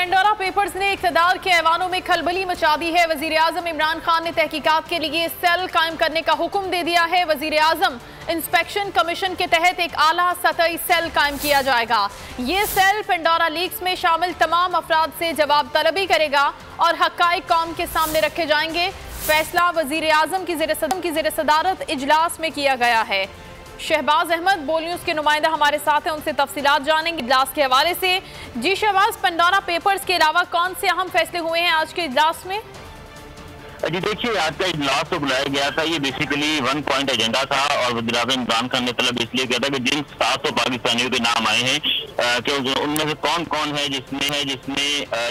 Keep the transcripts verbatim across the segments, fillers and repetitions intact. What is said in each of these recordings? Pandora papers ने इक़्तिदार के ऐवानों में खलबली मचा दी है। वज़ीर आज़म इमरान खान ने तहकीकात के लिए सेल कायम करने का हुक्म दे दिया है। वज़ीर आज़म इंस्पेक्शन कमीशन के तहत एक आला सतही सेल कायम किया जाएगा। ये सेल पैंडोरा लीक्स में शामिल तमाम अफराद से जवाब तलबी करेगा और हक़ाइक़ कौम के सामने रखे जाएंगे। फैसला वज़ीर आज़म की ज़ेरे सदम की ज़ेरे सदारत इजलास में किया गया है। शहबाज अहमद बोल न्यूज़ के नुमाइंदा हमारे साथ हैं, उनसे तफसीलात जानेंगे इजलास के हवाले से। जी शहबाज, पैंडोरा पेपर्स के अलावा कौन से अहम फैसले हुए हैं आज के इजलास में? जी देखिए, आज का इजलास तो बुलाया गया था, ये बेसिकली वन पॉइंट एजेंडा था और वज़ीर आज़म इमरान खान ने तलब इसलिए किया था कि जिन सात सौ पाकिस्तानियों के नाम आए हैं कि उनमें से कौन कौन है जिसने है जिसने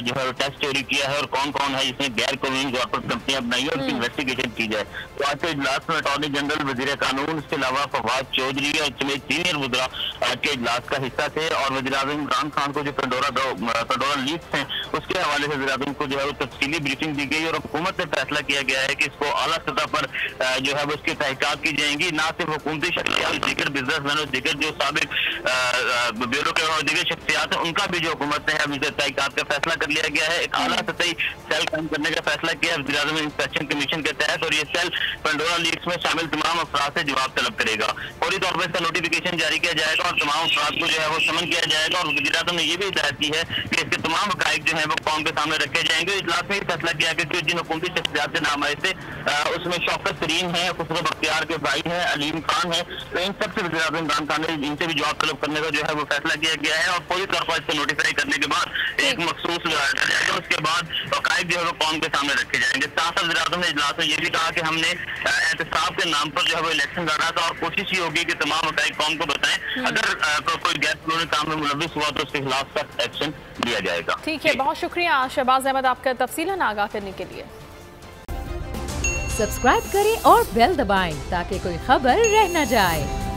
जो है टैक्स चोरी किया है और कौन कौन है जिसने गैर कानूनी कॉर्पोरेट कंपनियां अपनाई है, उनकी इन्वेस्टिगेशन की जाए। तो आज के इजलास में अटॉर्नी जनरल, वजीर कानून, इसके अलावा फवाद चौधरी और समेत सीनियर वुज़रा आज के इजलास का हिस्सा थे और वज़ीर आज़म इमरान खान को जो पैंडोरा पैंडोरा लीक्स हैं उसके हवाले से वज़ीर आज़म को जो है वो तफसीली ब्रीफिंग दी गई और हुकूमत ने फैसला किया गया है कि इसको आला सतह पर जो है वो इसकी तहकीकात की जाएंगी। ना सिर्फ हुकूमती शख्सियात, दीगर बिजनेसमैन और दीगर जो साबिक ब्यूरोक्रेट और दीगर शख्सियात हैं उनका भी जो हुकूमत ने अभी तहकीकात का फैसला कर लिया गया है। एक आला सतही सेल कायम करने का फैसला किया है वज़ीर आज़म इंस्पेक्शन कमीशन के तहत और ये सेल पैंडोरा लीक्स में शामिल तमाम अफराद से जवाब तलब करेगा। फौरी तौर पर इसका नोटिफिकेशन जारी किया जाएगा और तमाम अफराद को जो है वो समन किया जाएगा और वज़ीर आज़म ने ये भी हिदायत दी है कि इसके तमाम हक़ाइक़ जो है वो कौम के सामने रखे जाएंगे। इजलास में ये फैसला किया गया कि जिन हुकूमती शख्सियात के नाम आए थे उसमें शौकत सरीन है, खुसरो बख्तियार के भाई हैं, अलीम खान है, तो इन सबसे वज़ीर आज़म इमरान खान ने इनसे भी जवाब तलब करने का जो है वो फैसला किया गया है और फौरी तौर पर इसको नोटिफाई करने के बाद एक मखसूस लगाया जाएगा। उसके बाद हक़ाइक़ जो है वो कौम के सामने रखे जाएंगे। साथ साथ वज़ीर आज़म ने इजलास में ये भी कहा कि हमने एहतसाब के नाम पर जो है वो इलेक्शन लड़ा था और कोशिश ये होगी कि तमाम हक़ाइक़ कौम को बताएं, अगर कोई गैर कानूनी काम में मुलविस हुआ तो उसके खिलाफ सख्त एक्शन लिया जाएगा। ठीक है, बहुत शुक्रिया शहबाज अहमद आपका तफसीलन आगाह करने के लिए। सब्सक्राइब करें और बेल दबाएं ताकि कोई खबर रह न जाए।